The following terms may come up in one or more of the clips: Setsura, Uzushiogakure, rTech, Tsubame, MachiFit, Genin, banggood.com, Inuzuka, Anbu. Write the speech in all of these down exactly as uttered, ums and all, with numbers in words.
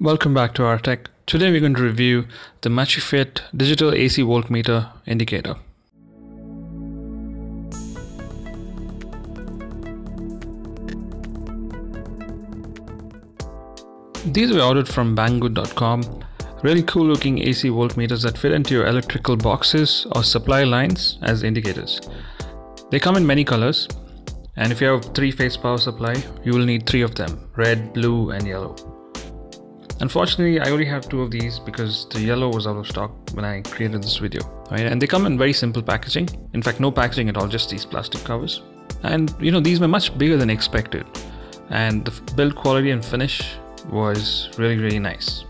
Welcome back to rTech. Today we're going to review the MachiFit digital A C voltmeter indicator. These were ordered from banggood dot com. Really cool looking A C voltmeters that fit into your electrical boxes or supply lines as indicators. They come in many colors, and if you have a three-phase power supply, you will need three of them: red, blue and yellow. Unfortunately, I only have two of these because the yellow was out of stock when I created this video. Right? And they come in very simple packaging. In fact, no packaging at all, just these plastic covers. And you know, these were much bigger than expected. And the build quality and finish was really, really nice.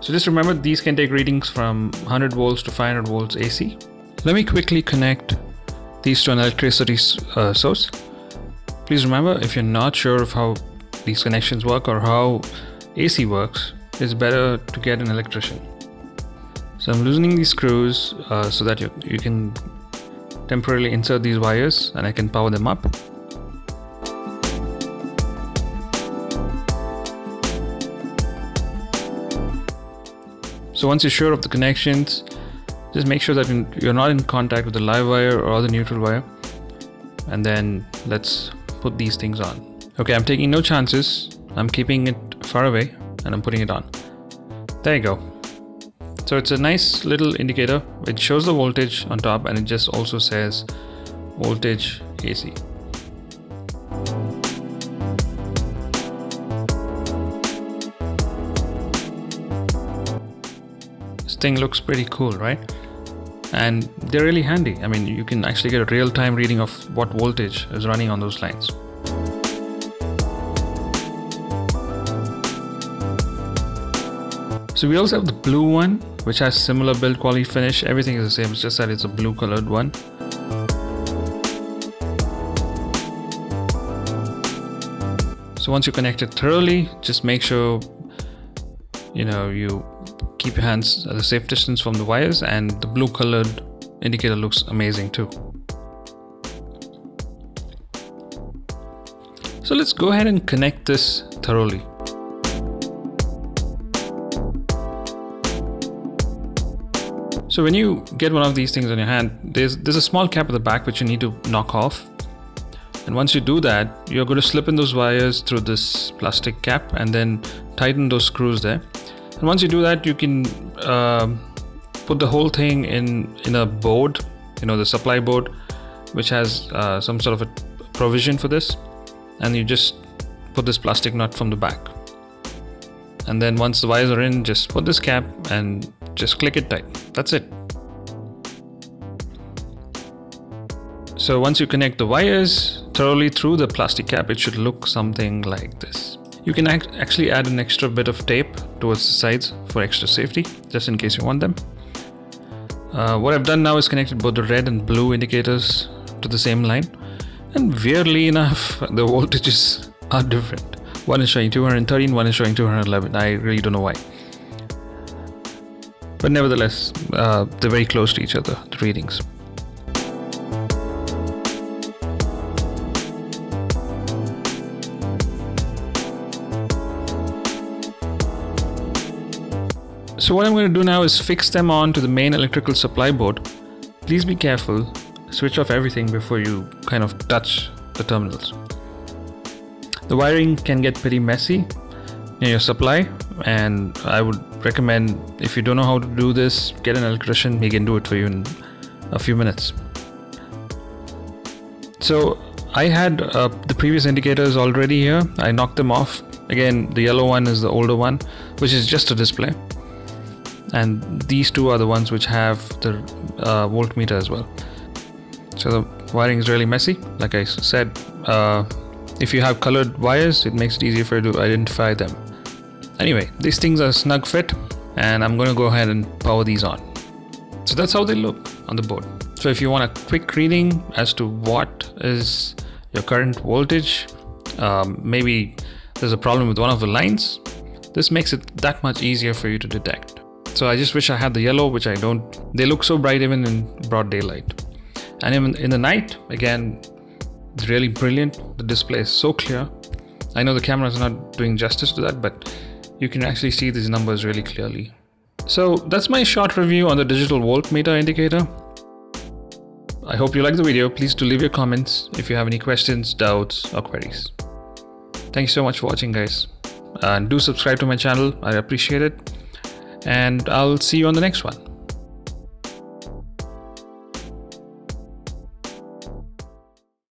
So just remember, these can take readings from one hundred volts to five hundred volts A C. Let me quickly connect these to an electricity uh, source. Please remember, if you're not sure of how these connections work or how A C works, it's better to get an electrician. So I'm loosening these screws uh, so that you, you can temporarily insert these wires and I can power them up. So once you're sure of the connections, just make sure that you're not in contact with the live wire or the neutral wire. And then let's put these things on. Okay, I'm taking no chances. I'm keeping it far away and I'm putting it on. There you go. So it's a nice little indicator. It shows the voltage on top and it just also says voltage A C. This thing looks pretty cool, right? And they're really handy. I mean, you can actually get a real-time reading of what voltage is running on those lines. So we also have the blue one, which has similar build quality, finish, everything is the same, it's just that it's a blue colored one. So once you connect it thoroughly, just make sure you know you keep your hands at a safe distance from the wires, and the blue colored indicator looks amazing too. So let's go ahead and connect this thoroughly. So when you get one of these things on your hand, there's, there's a small cap at the back which you need to knock off. And once you do that, you're going to slip in those wires through this plastic cap and then tighten those screws there. And once you do that, you can uh, put the whole thing in, in a board, you know, the supply board, which has uh, some sort of a provision for this. And you just put this plastic nut from the back. And then once the wires are in, just put this cap and just click it tight. That's it. So once you connect the wires thoroughly through the plastic cap, it should look something like this. You can act actually add an extra bit of tape towards the sides for extra safety, just in case you want them. Uh, what I've done now is connected both the red and blue indicators to the same line. And weirdly enough, the voltages are different. One is showing two hundred thirteen, one is showing two hundred eleven. I really don't know why. But nevertheless, uh, they're very close to each other, the readings. So what I'm going to do now is fix them on to the main electrical supply board. Please be careful, switch off everything before you kind of touch the terminals. The wiring can get pretty messy in your supply, and I would recommend, if you don't know how to do this, get an electrician. He can do it for you in a few minutes. So I had uh, the previous indicators already here. I knocked them off. Again, the yellow one is the older one, which is just a display, and these two are the ones which have the uh, voltmeter as well. So the wiring is really messy, like I said. Uh, if you have colored wires, it makes it easier for you to identify them. Anyway, these things are snug fit and I'm going to go ahead and power these on. So that's how they look on the board. So if you want a quick reading as to what is your current voltage, um, maybe there's a problem with one of the lines, this makes it that much easier for you to detect. So I just wish I had the yellow, which I don't. They look so bright even in broad daylight. And even in the night, again, it's really brilliant. The display is so clear. I know the camera is not doing justice to that, but you can actually see these numbers really clearly. So that's my short review on the digital voltmeter indicator. I hope you liked the video. Please do leave your comments if you have any questions, doubts or queries. Thank you so much for watching, guys. And do subscribe to my channel. I appreciate it. And I'll see you on the next one.